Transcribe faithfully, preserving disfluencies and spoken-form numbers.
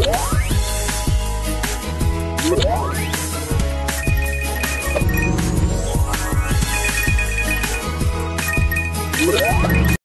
What?